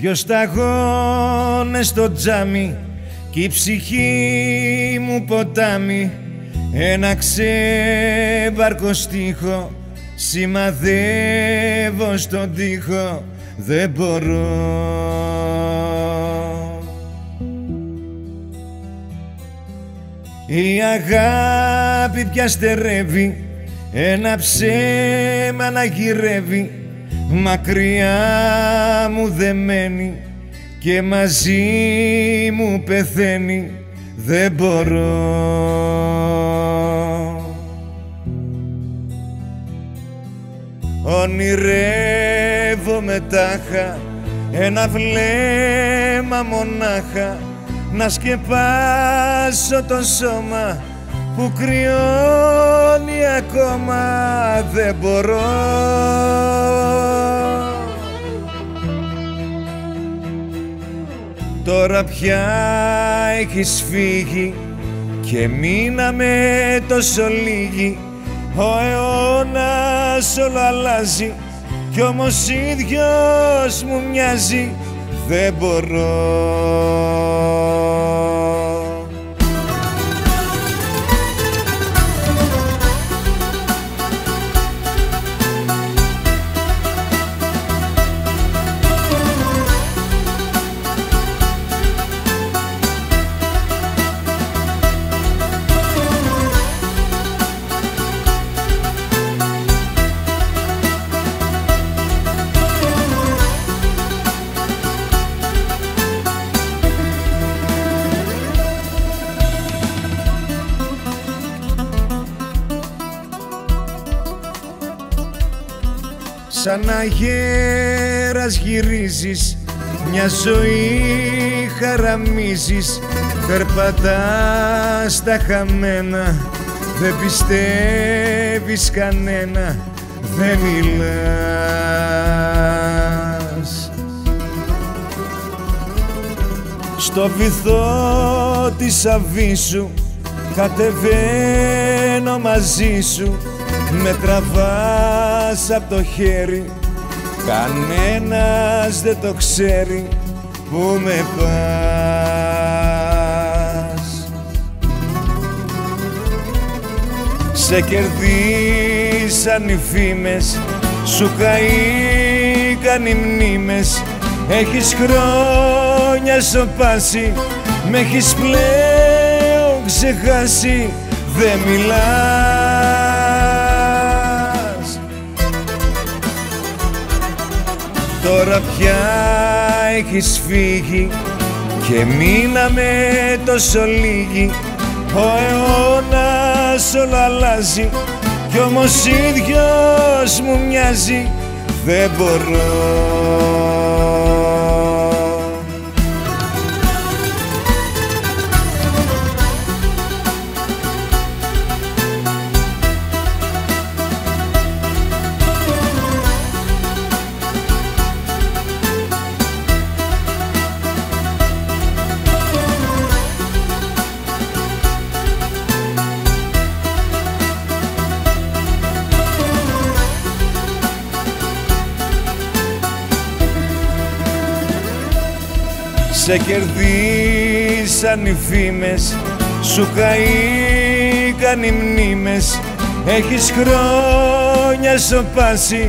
δυο σταγόνες στο τζάμι κι η ψυχή μου ποτάμι, ένα ξέμπαρκο στίχο σημαδεύω στον τοίχο. Δεν μπορώ, η αγάπη πια στερεύει, ένα ψέμα να γυρεύει, μακριά μου δεμένη και μαζί μου πεθαίνει. Δεν μπορώ, ονειρεύω μετάχα ένα βλέμμα μονάχα, να σκεπάσω το σώμα που κρυώνει ακόμα. Δεν μπορώ, τώρα πια έχεις φύγει και μείναμε τόσο λίγοι. Ο αιώνας όλο αλλάζει κι όμως ίδιος μου μοιάζει. Δεν μπορώ. Σαν αγέρας γυρίζεις, μια ζωή χαραμίζεις, περπατάς τα χαμένα, δεν πιστεύεις κανένα, δεν μιλάς. Στο βυθό της αβίσου κατεβαίνω μαζί σου, με τραβάς απ' το χέρι, κανένας δεν το ξέρει που με πας. Σε κερδίσαν οι φήμες, σου καήκαν οι μνήμες, έχεις χρόνια σοπάσει, με έχεις πλέον ξεχάσει. Δεν μιλάς, τώρα πια έχεις φύγει και μείναμε τόσο λίγοι. Ο αιώνας όλο αλλάζει κι όμως ίδιος μου μοιάζει. Δεν μπορώ. Σε κερδίσαν οι φήμες, σου καήκαν οι μνήμες, έχεις χρόνια σοπάσει,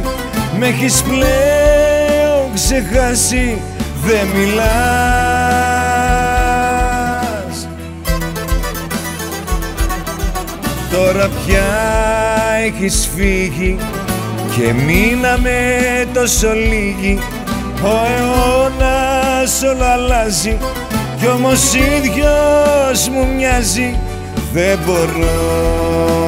με έχεις πλέον ξεχάσει. Δεν μιλάς, τώρα πια έχεις φύγει και μείναμε τόσο λίγοι. Ο αιώνας όλο αλλάζει κι όμως ίδιος μου μοιάζει. Δεν μπορώ.